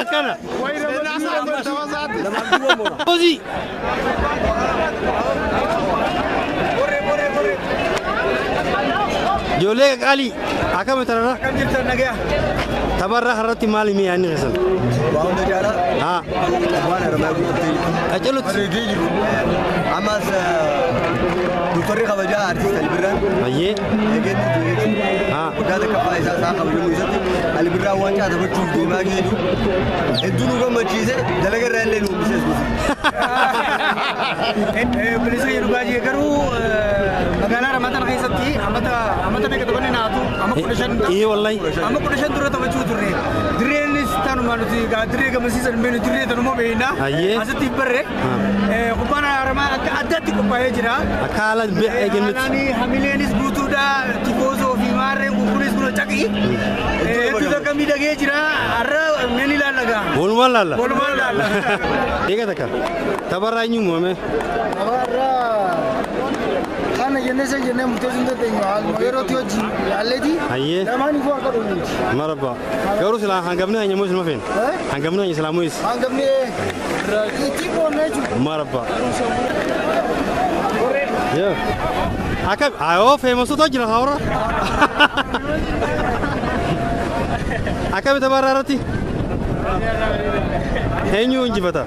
أكنا. جوليك علي. أكمل ترى. تبرع خرطي مالي مياني غسل. ها. أجلوت. أماس دكتوري خواجة أرتيس البرة. أيه. ها. وكذا كفاية ساعة خواجة ميزاتي. البرة وانجا هذا بتشوف دماغي لو. الدنيا كم شيء دلعة رأي لي لو بيساس بس. بليس يروباجي كرو. مجانا رمضان خي سبتي. أمتا نكتبنا ناتو. أما كونشان. إيه والله. أما كونشان دورة تبتشوف دري. دري نستانو مانوسي. دري كمسيس المين دري تنمو بينا. أيه. أستي برة. وبنا رما أدتي كوباية جرا. أكالد بيجنت. أنا هميلينيس بوتودا تيكوزو في مارة وكونيس بلو تكي. إتودا كمي دعية جرا. أرا مني لا لغا. بولمال لا. إيه كذا كذا. تبارا ينمو هم. تبارا. أنا جنسي متزندة تينوال مغيراتي وجي علدي نماني فوق كروني مرحبا كروس لا هنجمنا هني موس ما فين هنجمنا هني سلامويس هنجمنا راكيتي بونج مرحبا يا أكاب أيوه في مسوتة جل هورا أكاب تبارة راتي هني ونجي بتا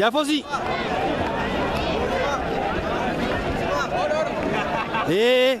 يا فوزي اي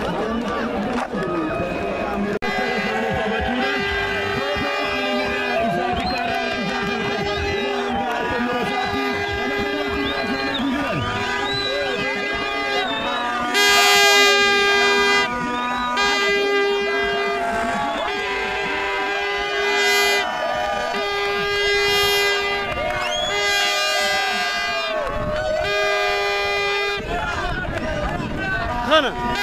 معانا.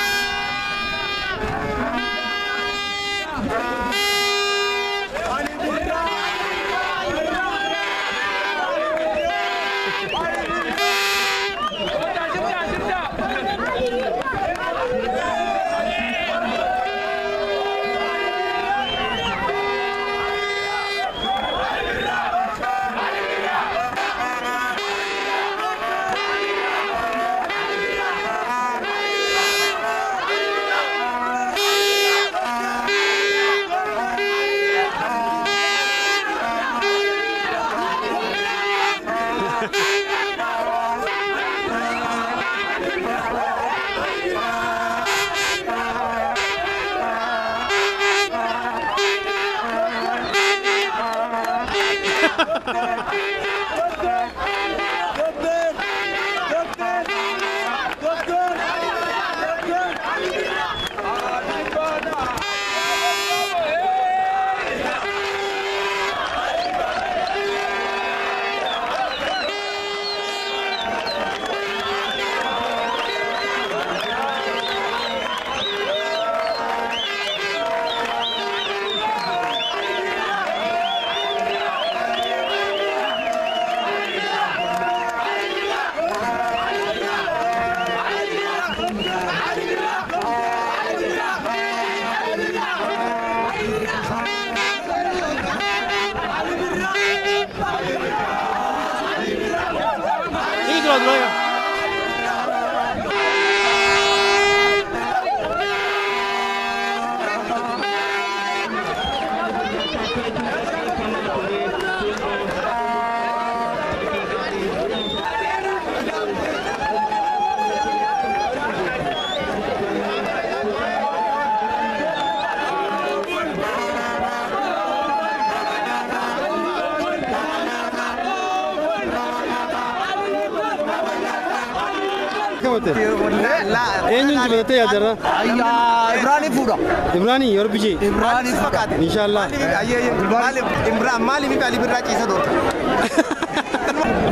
إبراني فودا. إبراني يربيجي. إبراني فقط. إن شاء الله. أيه إبراني. إبراني مالي بيبالي براجي سدور.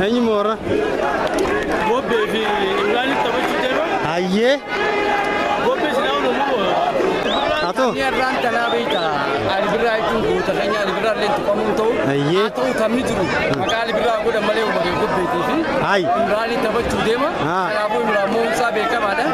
هني مورا. مو بيفي إبراني تبغى تجربه؟ أيه. مو بيسلاو نمو. أتو. إبراني تنابي تا. إبراني تونغو تغني إبراني لين تقومون تو. أيه. أتو ثامني جرو. مكان إبراني غودا مالي وبعدين غود بيتي. أي. إبراني تبغى تجربه ما؟ أنا أبوي مرامو سابي كم هذا؟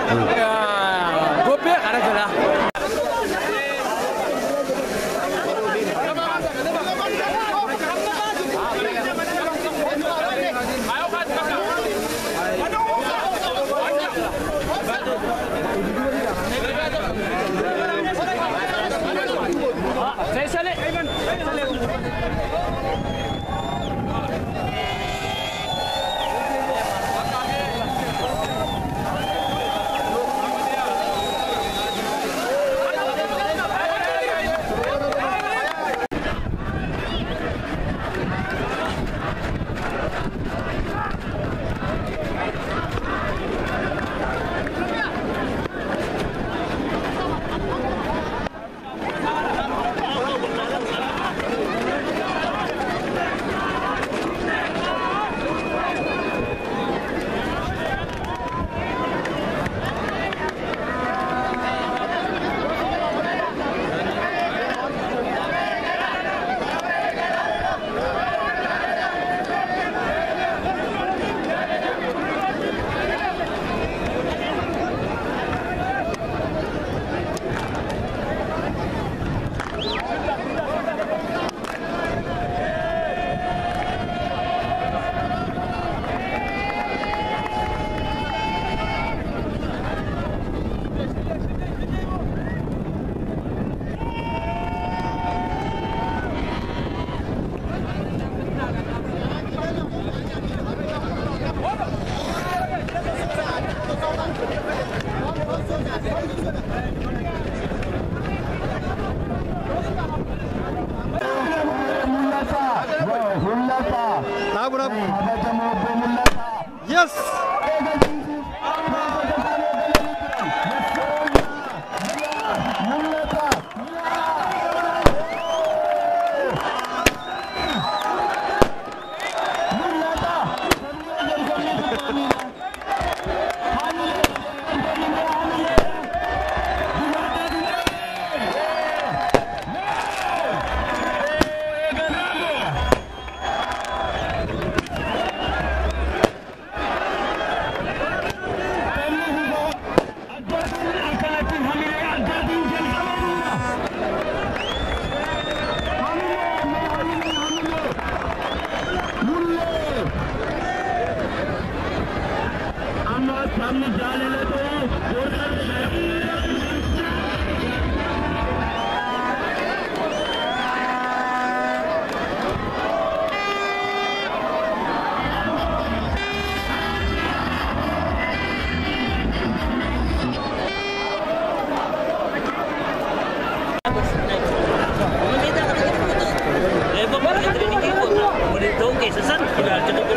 اساسا